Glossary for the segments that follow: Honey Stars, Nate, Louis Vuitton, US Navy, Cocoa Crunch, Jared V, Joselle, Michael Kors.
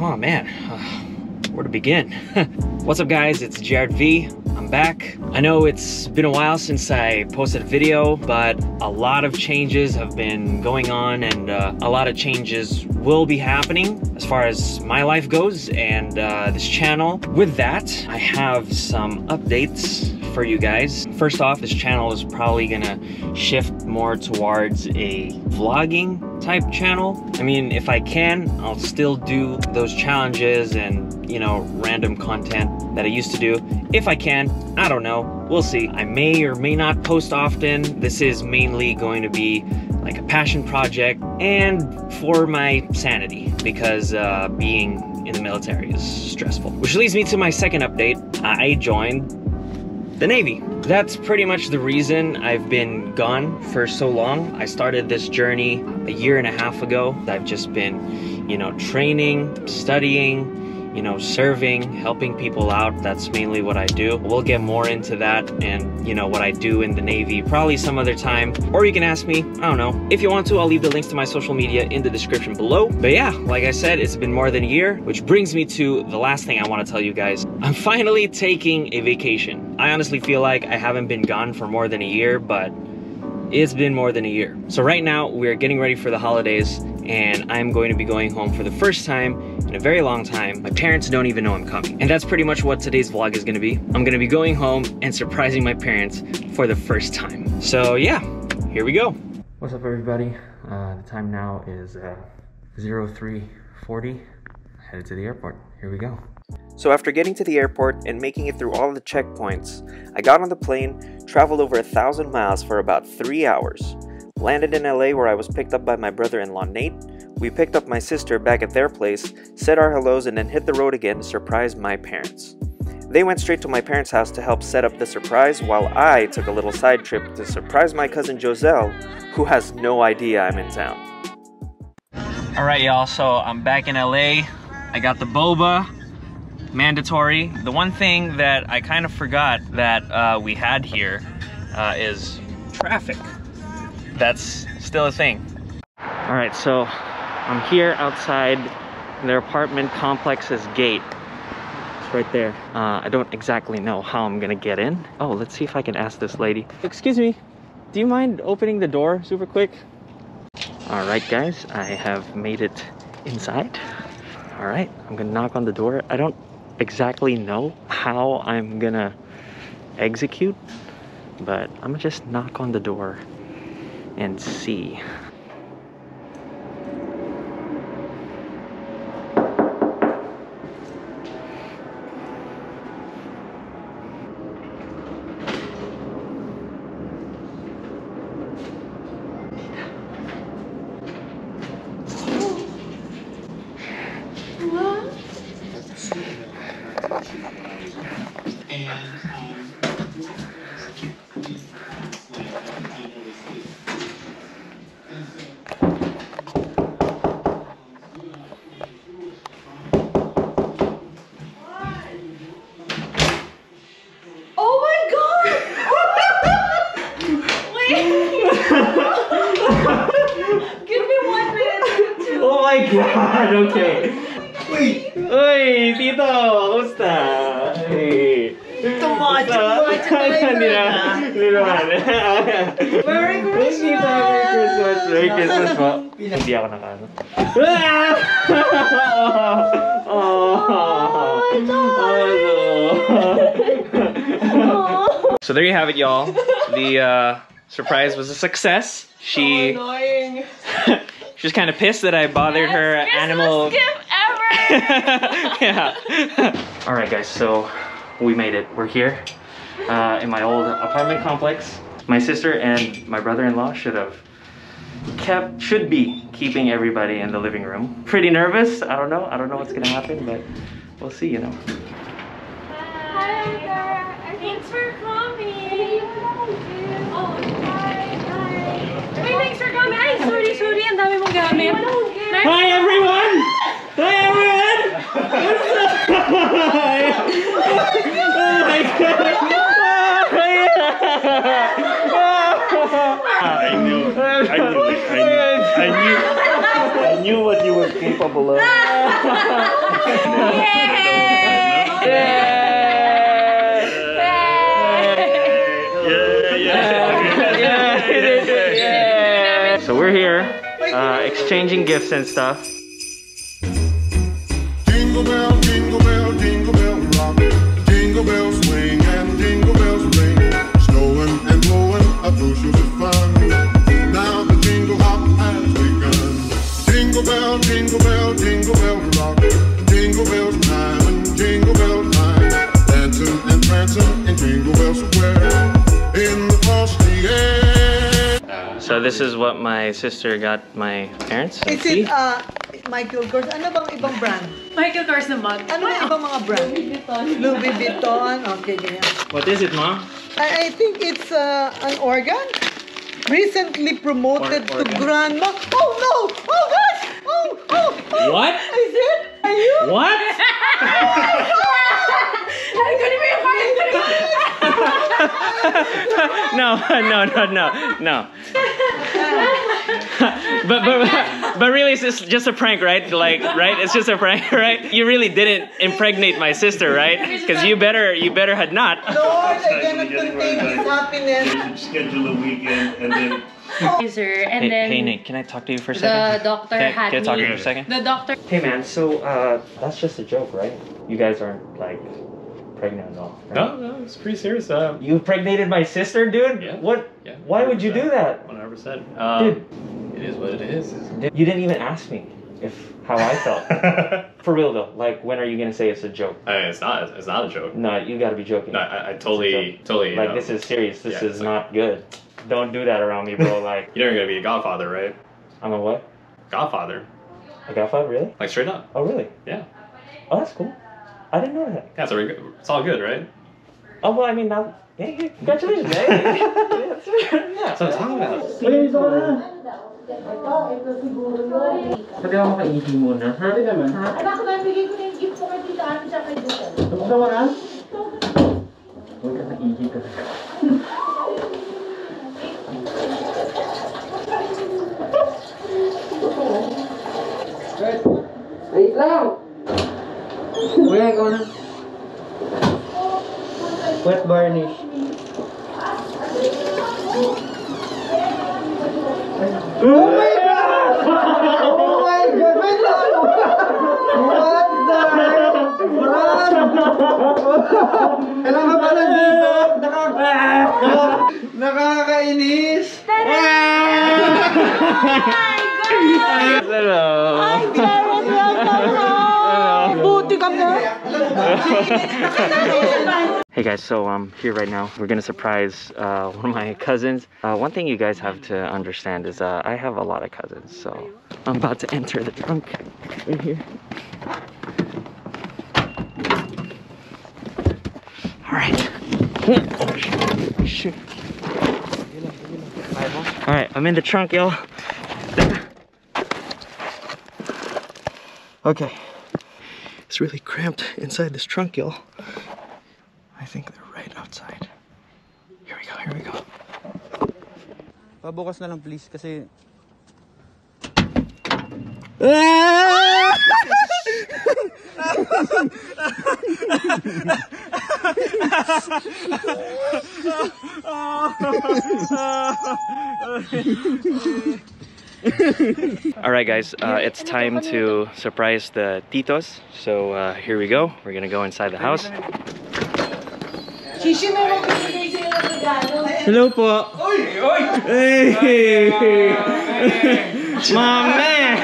Oh man, where to begin? What's up guys, it's Jared V. I'm back. I know it's been a while since I posted a video, but a lot of changes have been going on and a lot of changes will be happening as far as my life goes and this channel. With that, I have some updates for you guys. First off, this channel is probably gonna shift more towards a vlogging type channel. I mean, if I can, I'll still do those challenges and, you know, random content that I used to do. If I can, I don't know, we'll see. I may or may not post often. This is mainly going to be like a passion project and for my sanity, because being in the military is stressful. Which leads me to my second update. I joined the Navy. That's pretty much the reason I've been gone for so long. I started this journey a year and a half ago. I've just been, you know, training, studying, you know, serving, helping people out. That's mainly what I do. We'll get more into that and, you know, what I do in the Navy probably some other time. Or you can ask me, I don't know. If you want to, I'll leave the links to my social media in the description below. But yeah, like I said, it's been more than a year, which brings me to the last thing I want to tell you guys. I'm finally taking a vacation. I honestly feel like I haven't been gone for more than a year, but it's been more than a year. So right now we're getting ready for the holidays and I'm going to be going home for the first time in a very long time. My parents don't even know I'm coming. And that's pretty much what today's vlog is gonna be. I'm gonna be going home and surprising my parents for the first time. So yeah, here we go. What's up everybody? The time now is 03:40. Headed to the airport, here we go. So after getting to the airport and making it through all the checkpoints, I got on the plane, traveled over 1,000 miles for about 3 hours, landed in LA where I was picked up by my brother-in-law Nate. We picked up my sister back at their place, said our hellos and then hit the road again to surprise my parents. They went straight to my parents' house to help set up the surprise while I took a little side trip to surprise my cousin Joselle, who has no idea I'm in town. Alright y'all, so I'm back in LA. I got the boba. Mandatory. The one thing that I kind of forgot that we had here is traffic. That's still a thing. All right, so I'm here outside their apartment complex's gate. It's right there. I don't exactly know how I'm gonna get in. Oh, let's see if I can ask this lady. Excuse me, do you mind opening the door super quick? All right, guys, I have made it inside. All right, I'm gonna knock on the door. I don't exactly know how I'm gonna execute, but I'm gonna just knock on the door and see. God, okay. Wait. Hey, Tito, kamusta? Hey. Merry Christmas! Merry Christmas po. Hindi ako nakano. So there you have it, y'all. The surprise was a success. She... So annoying. She was kind of pissed that I bothered her animal. Yeah. All right, guys. So we made it. We're here in my old apartment complex. My sister and my brother-in-law should be keeping everybody in the living room. Pretty nervous. I don't know. I don't know what's gonna happen, but we'll see. You know. Hi there. Thanks for coming. Oh. Thanks for coming. Ay, sorry, sorry. Ang dami mong gamit. Hi, everyone! Hi, everyone! What's up? Oh my God! I knew it. I knew it. I knew it. I knew knew what you were capable of. Yeah. So we're here, exchanging gifts and stuff. Jingle bell, jingle bell, jingle bell rock. Jingle bell swing and jingle bells ring. Snowing and blowing up bushels of fun. Now the jingle hop has begun. Jingle bell, jingle bell, jingle bell rock. Jingle bell time, jingle bell time. Dancing and prancing in Jingle Bell Square. In the frosty air. So this is what my sister got my parents. Is it Michael Kors? Ano bang ibang brand? Michael Kors naman. Ano yung ibang mga brand? Louis Vuitton. Louis Vuitton. Okay, ganyan. What is it, Ma? I think it's an organ. Recently promoted to grandma. Oh no! Oh gosh! Oh! What? Is it? Are you? What? I'm gonna be a fire. No. But really, it's just a prank, right? Like, right? It's just a prank, right? You really didn't impregnate my sister, right? Because you better had not. Lord, I cannot contain his happiness. You should schedule a weekend and then. Hey Nate, can I talk to you for a second? The doctor had me. Can I talk to you for a second? The doctor. Hey man, so that's just a joke, right? You guys aren't like pregnant at all. Right? No, it's pretty serious. You impregnated my sister, dude? Yeah. What? Yeah, why would you do that? 100%. Dude, it is what it is. You didn't even ask me how I felt. For real though, like when are you gonna say it's a joke? I mean, it's not a joke. No, you gotta be joking. No, I totally. Like this is serious. This is not good. Don't do that around me, bro. Like you're gonna be a godfather, right? I'm a what? Godfather. A godfather, really? Like straight up. Oh really? Yeah. Oh, that's cool. I didn't know that. Yeah, so it's all good, right? Oh, well, I mean, now, yeah, congratulations, man. Yeah, so talk about it. Please, Donna. I'm going to go to the house. Where are you going? Wet varnish. Oh my god! Oh my god! What the? Kailan ka pala dito? Nakakainis! Hello! Hi, Jared! Welcome! Hey guys, so I'm here right now. We're gonna surprise one of my cousins. One thing you guys have to understand is I have a lot of cousins, so I'm about to enter the trunk right here. All right. Oh, shoot. All right, I'm in the trunk, y'all. Okay. It's really cramped inside this trunk, y'all. I think they're right outside. Here we go. Pabukas na lang, please, kasi. Alright guys, it's time to surprise the titos. So here we go. We're gonna go inside the house. Hello po. Hey. My man.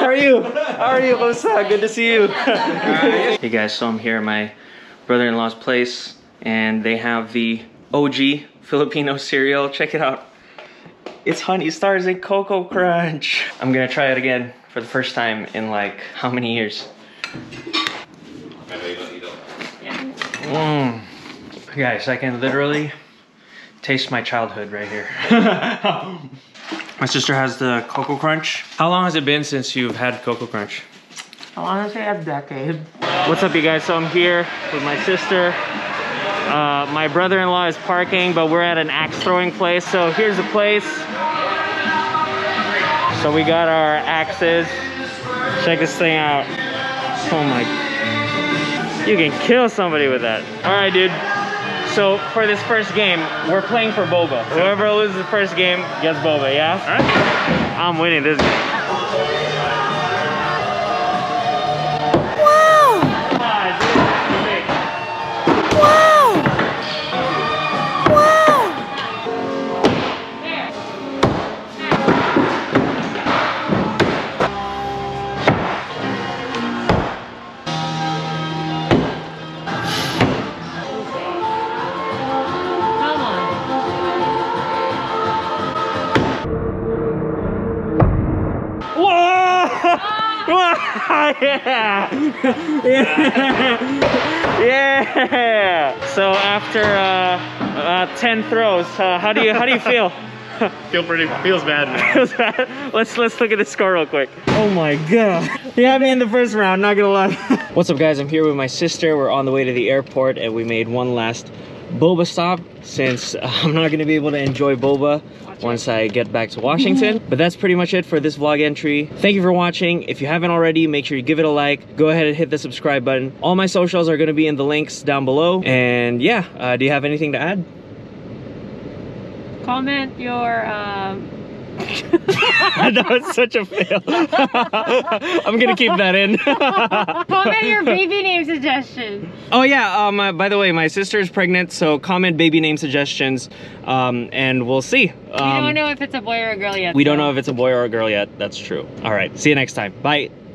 How are you? Good to see you. Hey guys, so I'm here at my brother-in-law's place and they have the OG Filipino cereal. Check it out. It's Honey Stars and Cocoa Crunch. I'm gonna try it again for the first time in like how many years? Guys, I can literally taste my childhood right here. My sister has the Cocoa Crunch. How long has it been since you've had Cocoa Crunch? I wanna say a decade. What's up you guys? So I'm here with my sister. My brother-in-law is parking, but we're at an axe throwing place. So here's the place. So we got our axes. Check this thing out. Oh my, you can kill somebody with that. All right, dude. So for this first game, we're playing for boba. Whoever loses the first game gets boba, yeah? All right. I'm winning this game. Yeah. Yeah. So after 10 throws, how do you feel? Feels bad, man. Feels bad. Let's look at the score real quick. Oh my god. You had me in the first round, not gonna lie. What's up, guys? I'm here with my sister. We're on the way to the airport and we made one last boba stop since I'm not gonna be able to enjoy boba once I get back to Washington. But that's pretty much it for this vlog entry. Thank you for watching. If you haven't already, make sure you give it a like. Go ahead and hit the subscribe button. All my socials are gonna be in the links down below. And yeah, do you have anything to add? Comment your that was such a fail. I'm gonna keep that in. Comment your baby name suggestion. Oh yeah, by the way, my sister's pregnant, so comment baby name suggestions, and we'll see. We don't know if it's a boy or a girl yet. We don't know if it's a boy or a girl yet, that's true. All right, see you next time, bye.